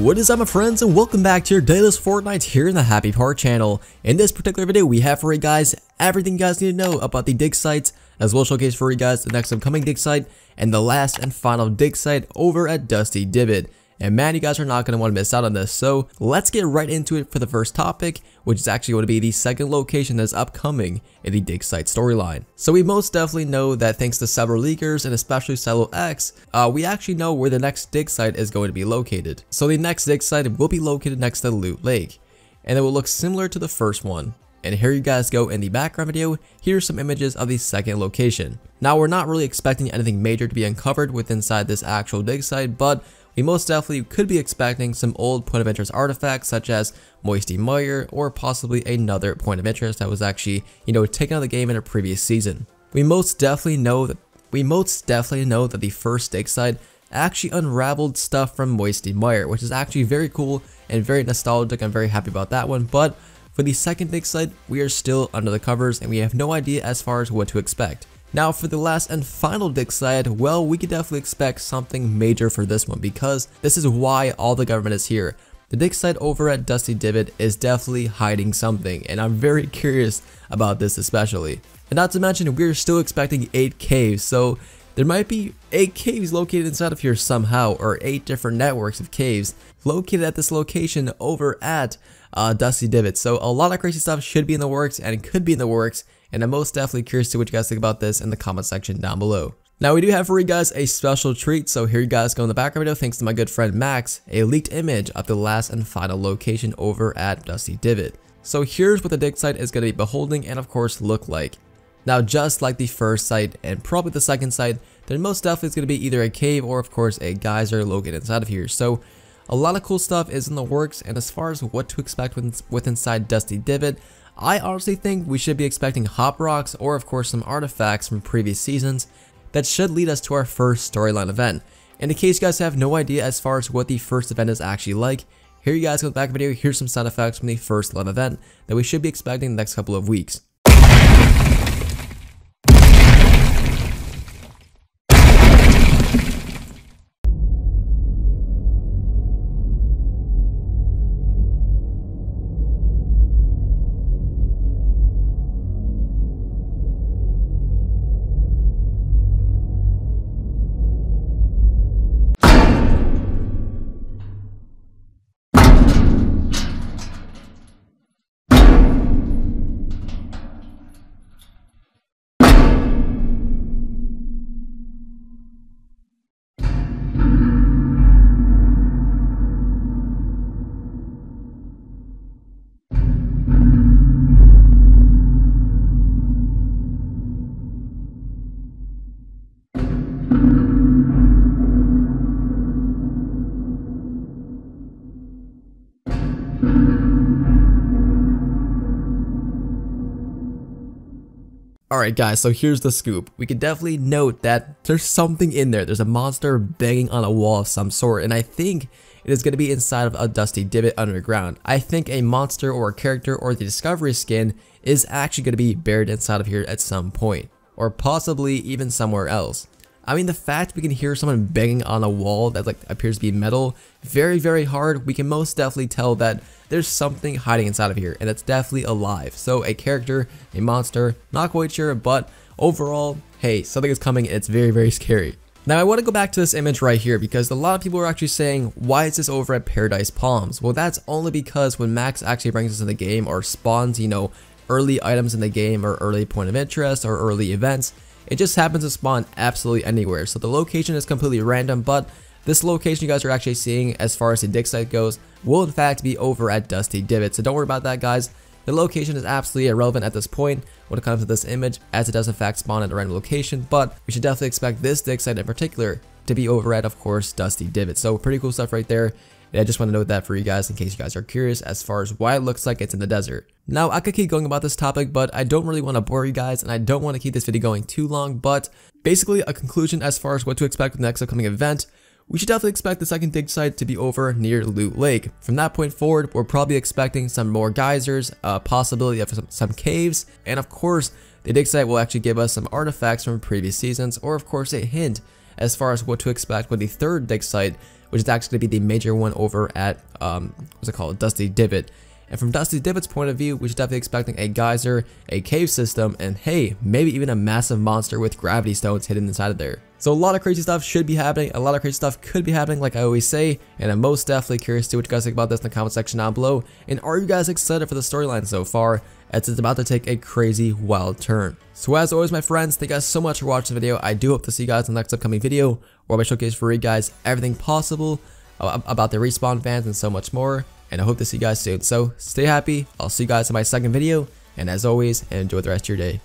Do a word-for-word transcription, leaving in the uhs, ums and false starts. What is up, my friends, and welcome back to your daily Fortnite here in the Happy Part channel. In this particular video, we have for you guys everything you guys need to know about the dig sites, as well as showcase for you guys the next upcoming dig site and the last and final dig site over at Dusty Divot. And man, you guys are not going to want to miss out on this. So let's get right into it for the first topic, which is actually going to be the second location that's upcoming in the dig site storyline. So we most definitely know that thanks to several leakers and especially s one l zero x, uh, we actually know where the next dig site is going to be located. So the next dig site will be located next to Loot Lake, and it will look similar to the first one. And here you guys go in the background video, here's some images of the second location. Now we're not really expecting anything major to be uncovered with inside this actual dig site, but we most definitely could be expecting some old point of interest artifacts such as Moisty Mire or possibly another point of interest that was actually, you know, taken out of the game in a previous season. We most definitely know that we most definitely know that the first dig site actually unraveled stuff from Moisty Mire, which is actually very cool and very nostalgic. I'm very happy about that one, but for the second dig site, we are still under the covers and we have no idea as far as what to expect. Now for the last and final dig site, well, we could definitely expect something major for this one because this is why all the government is here. The dig site over at Dusty Divot is definitely hiding something, and I'm very curious about this especially. And not to mention, we're still expecting eight caves, so there might be eight caves located inside of here somehow, or eight different networks of caves located at this location over at uh, Dusty Divot. So a lot of crazy stuff should be in the works and could be in the works, and I'm most definitely curious to what you guys think about this in the comment section down below. Now we do have for you guys a special treat, so here you guys go in the background video, thanks to my good friend Max, a leaked image of the last and final location over at Dusty Divot. So here's what the dig site is going to be beholding and of course look like. Now just like the first site and probably the second site, there most definitely is going to be either a cave or of course a geyser located inside of here. So a lot of cool stuff is in the works, and as far as what to expect with, with inside Dusty Divot, I honestly think we should be expecting Hop Rocks or of course some artifacts from previous seasons that should lead us to our first storyline event. And in case you guys have no idea as far as what the first event is actually like, here you guys go back video, here's some sound effects from the first live event that we should be expecting in the next couple of weeks. Alright guys, so here's the scoop. We can definitely note that there's something in there. There's a monster banging on a wall of some sort, and I think it is going to be inside of a Dusty Divot underground. I think a monster or a character or the Discovery skin is actually going to be buried inside of here at some point, or possibly even somewhere else. I mean, the fact we can hear someone banging on a wall that like appears to be metal very very hard, we can most definitely tell that there's something hiding inside of here, and it's definitely alive. So a character, a monster, not quite sure, but overall, hey, something is coming. It's very very scary. Now I want to go back to this image right here because a lot of people are actually saying, why is this over at Paradise Palms? Well, that's only because when Max actually brings us in the game or spawns, you know, early items in the game or early point of interest or early events, it just happens to spawn absolutely anywhere. So the location is completely random, but this location you guys are actually seeing as far as the dig site goes will in fact be over at Dusty Divot. So don't worry about that, guys. The location is absolutely irrelevant at this point when it comes to this image, as it does in fact spawn at a random location, but we should definitely expect this dig site in particular to be over at, of course, Dusty Divot. So pretty cool stuff right there. And I just want to note that for you guys in case you guys are curious as far as why it looks like it's in the desert. Now I could keep going about this topic, but I don't really want to bore you guys and I don't want to keep this video going too long, but basically a conclusion as far as what to expect with the next upcoming event We should definitely expect the second dig site to be over near Loot Lake. From that point forward, we're probably expecting some more geysers, a uh, possibility of some, some caves, and of course, the dig site will actually give us some artifacts from previous seasons, or of course a hint as far as what to expect with the third dig site, which is actually going to be the major one over at, um, what's it called, Dusty Divot. And from Dusty Divot's point of view, we should definitely be expecting a geyser, a cave system, and hey, maybe even a massive monster with gravity stones hidden inside of there. So a lot of crazy stuff should be happening, a lot of crazy stuff could be happening like I always say, and I'm most definitely curious to what you guys think about this in the comment section down below, and are you guys excited for the storyline so far, as it's about to take a crazy wild turn. So as always my friends, thank you guys so much for watching the video. I do hope to see you guys in the next upcoming video, where I showcase for you guys everything possible about the Respawn fans and so much more. And I hope to see you guys soon. So stay happy. I'll see you guys in my second video. And as always, enjoy the rest of your day.